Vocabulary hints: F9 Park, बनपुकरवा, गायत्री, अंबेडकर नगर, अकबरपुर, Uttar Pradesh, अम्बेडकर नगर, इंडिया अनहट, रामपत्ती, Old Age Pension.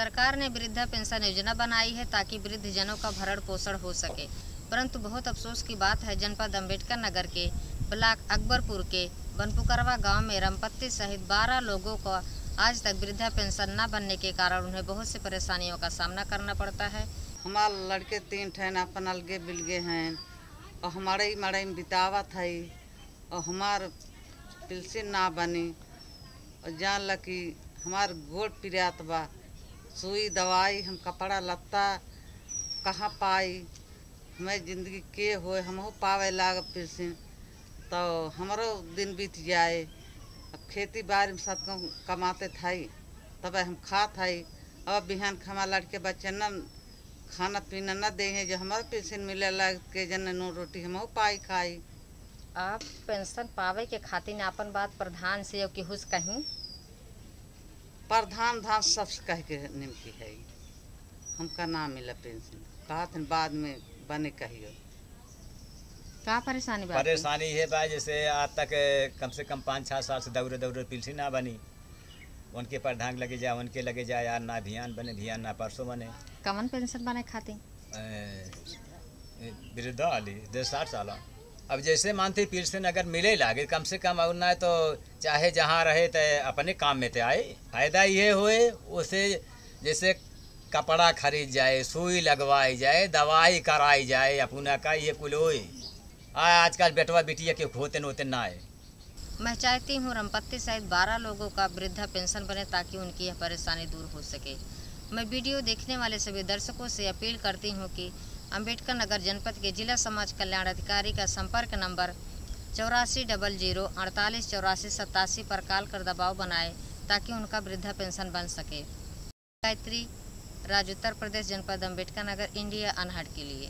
सरकार ने वृद्धा पेंशन योजना बनाई है ताकि वृद्ध जनों का भरण पोषण हो सके, परंतु बहुत अफसोस की बात है, जनपद अंबेडकर नगर के ब्लॉक अकबरपुर के बनपुकरवा गांव में रामपत्ती सहित 12 लोगों को आज तक वृद्धा पेंशन न बनने के कारण उन्हें बहुत सी परेशानियों का सामना करना पड़ता है। हमारे लड़के 3 ठन अपन अलगे बिलगे हैं और हमारे मड़ई में बितावत है और हमार पेंशन ना बनी और जान ल कि हमार गोड़ पिरात बा, सुई दवाई हम कपड़ा लत्ता कहाँ पाई, हमें जिंदगी के होए हमहु पावे लाग पेंशन तो हमारो दिन बीत जाए। अब खेती बाड़ी में सब कमाते थाई तब हम खा थाई, अब बिहान खमा लड़के बच्चे न खाना पीना न दे हैं जो हमारे पेंशन मिले लग के जन नून रोटी हम पाई खाई। आप पेंशन पावे के खातिर अपन बात प्रधान से कि हुस कहीं प्रधान धान सब कह के निमकी है, हमका ना मिला पेंशन, कहा था बाद में बने कहियो। क्या परेशानी बात परेशानी है भाई, जैसे आज तक कम से कम 5-6 साल से दौरे पेंशन ना बनी, उनके पर धांग लगे जाए यार, ना भियान बने ना परसों बने। कमन पेंशन बने खाते वृद्धा वाली 60 साल, अब जैसे मानते पेंशन अगर मिले लागे कम से कम, और ना तो चाहे जहाँ रहे तो अपने काम में तो आए। फायदा ये हुए उसे जैसे कपड़ा खरीद जाए, सुई लगवाई जाए, दवाई कराई जाए, अपना का ये कुल हो। आजकल बेटवा बेटिया के होते नोते ना है। मैं चाहती हूँ रामपत्ती सहित 12 लोगों का वृद्धा पेंशन बने ताकि उनकी यह परेशानी दूर हो सके। मैं वीडियो देखने वाले सभी दर्शकों से अपील करती हूँ कि अंबेडकर नगर जनपद के जिला समाज कल्याण अधिकारी का संपर्क नंबर 8400488487 पर कॉल कर दबाव बनाए ताकि उनका वृद्धा पेंशन बन सके। गायत्री, राज्य उत्तर प्रदेश, जनपद अम्बेडकर नगर, इंडिया अनहट के लिए।